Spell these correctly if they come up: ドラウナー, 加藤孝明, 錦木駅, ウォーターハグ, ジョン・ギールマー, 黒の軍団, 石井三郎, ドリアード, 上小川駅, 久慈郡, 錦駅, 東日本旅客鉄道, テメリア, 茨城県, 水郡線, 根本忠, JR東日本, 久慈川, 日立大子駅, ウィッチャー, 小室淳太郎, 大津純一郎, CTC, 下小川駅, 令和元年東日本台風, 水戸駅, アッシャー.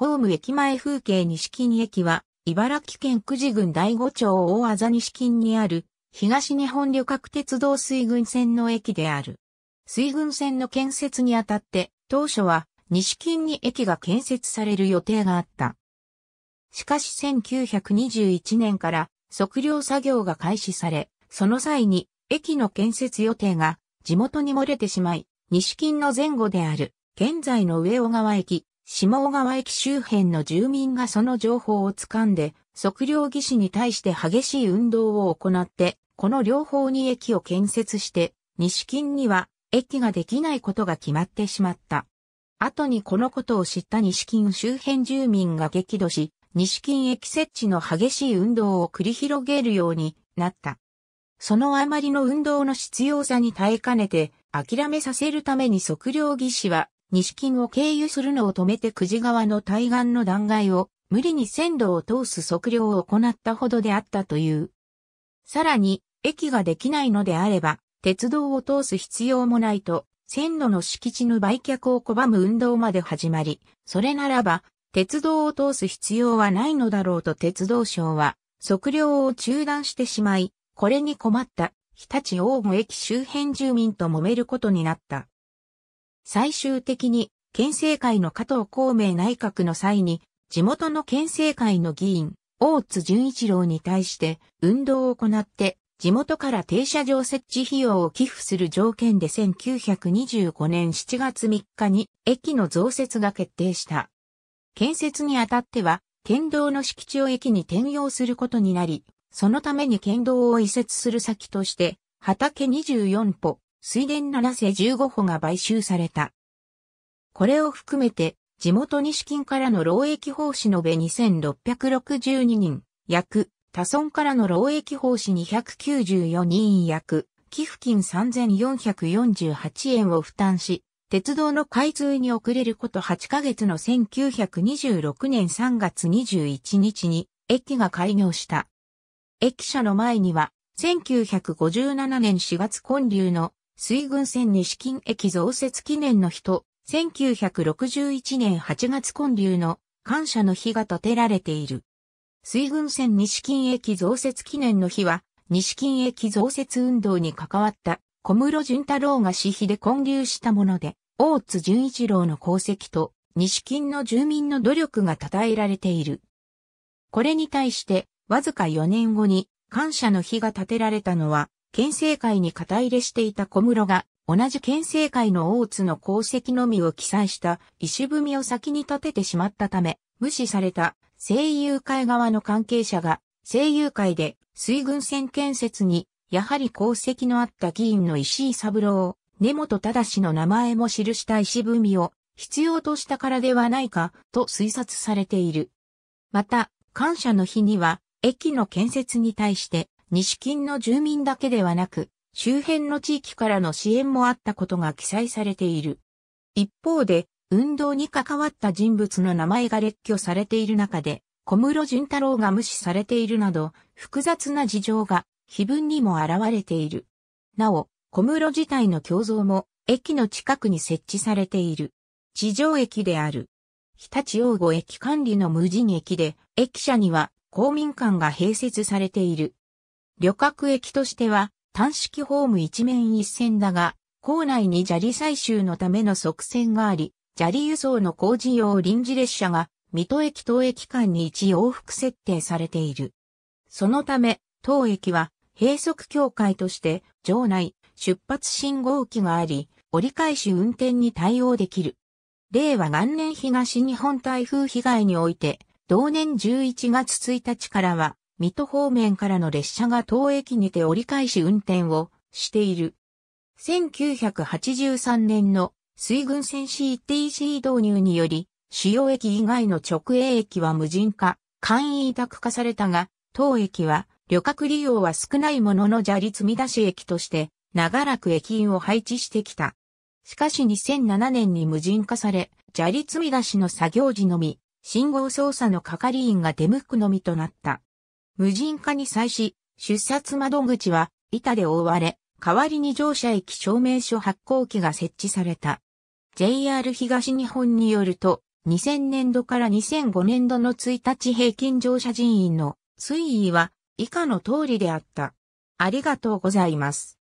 ホーム駅前風景錦木駅は、茨城県久慈郡第五町大字錦にある、東日本旅客鉄道水郡線の駅である。水郡線の建設にあたって、当初は、錦木駅が建設される予定があった。しかし1921年から測量作業が開始され、その際に駅の建設予定が地元に漏れてしまい、錦の前後である現在の上小川駅、下小川駅周辺の住民がその情報を掴んで、測量技師に対して激しい運動を行って、この両方に駅を建設して、錦には駅ができないことが決まってしまった。後にこのことを知った錦周辺住民が激怒し、錦駅設置の激しい運動を繰り広げるようになった。そのあまりの運動の必要さに耐えかねて、諦めさせるために測量技師は、錦を経由するのを止めて久慈川の対岸の断崖を、無理に線路を通す測量を行ったほどであったという。さらに、駅ができないのであれば、鉄道を通す必要もないと、線路の敷地の売却を拒む運動まで始まり、それならば、鉄道を通す必要はないのだろうと鉄道省は、測量を中断してしまい、これに困った、日立大子駅周辺住民と揉めることになった。最終的に、県政会の加藤孝明内閣の際に、地元の県政会の議員、大津純一郎に対して、運動を行って、地元から停車場設置費用を寄付する条件で1925年7月3日に駅の増設が決定した。建設にあたっては県道の敷地を駅に転用することになり、そのために県道を移設する先として畑24歩、水田7世15歩が買収された。これを含めて地元錦からの労役奉仕延べ2662人、約他村からの労役奉仕294人約、寄付金3448円を負担し、鉄道の開通に遅れること8ヶ月の1926年3月21日に駅が開業した。駅舎の前には、1957年4月建立の水郡線錦駅増設記念の碑と、1961年8月建立の感謝の碑が建てられている。水郡線錦駅増設記念の碑は、錦駅増設運動に関わった小室淳太郎が私費で建立したもので、大津純一郎の功績と錦の住民の努力が称えられている。これに対して、わずか4年後に感謝の碑が建てられたのは、県政会に肩入れしていた小室が、同じ県政会の大津の功績のみを記載した石踏みを先に建ててしまったため、無視された。声優会側の関係者が、声優会で水郡線建設に、やはり功績のあった議員の石井三郎、根本忠の名前も記した石踏みを必要としたからではないかと推察されている。また、感謝の日には、駅の建設に対して、錦の住民だけではなく、周辺の地域からの支援もあったことが記載されている。一方で、運動に関わった人物の名前が列挙されている中で、小室淳太郎が無視されているなど、複雑な事情が、碑文にも現れている。なお、小室自体の胸像も、駅の近くに設置されている。地上駅である。日立大子駅管理の無人駅で、駅舎には、公民館が併設されている。旅客駅としては、単式ホーム一面一線だが、構内に砂利採集のための側線があり、砂利輸送の工事用臨時列車が、水戸駅当駅間に1往復設定されている。そのため、当駅は、閉塞境界として、場内、出発信号機があり、折り返し運転に対応できる。令和元年東日本台風被害において、同年11月1日からは、水戸方面からの列車が当駅にて折り返し運転をしている。1983年の、水郡線 CTC 導入により、主要駅以外の直営駅は無人化、簡易委託化されたが、当駅は旅客利用は少ないものの砂利積み出し駅として、長らく駅員を配置してきた。しかし2007年に無人化され、砂利積み出しの作業時のみ、信号操作の係員が出向くのみとなった。無人化に際し、出札窓口は板で覆われ、代わりに乗車駅証明書発行機が設置された。JR 東日本によると、2000年度から2005年度の1日平均乗車人員の推移は以下の通りであった。ありがとうございます。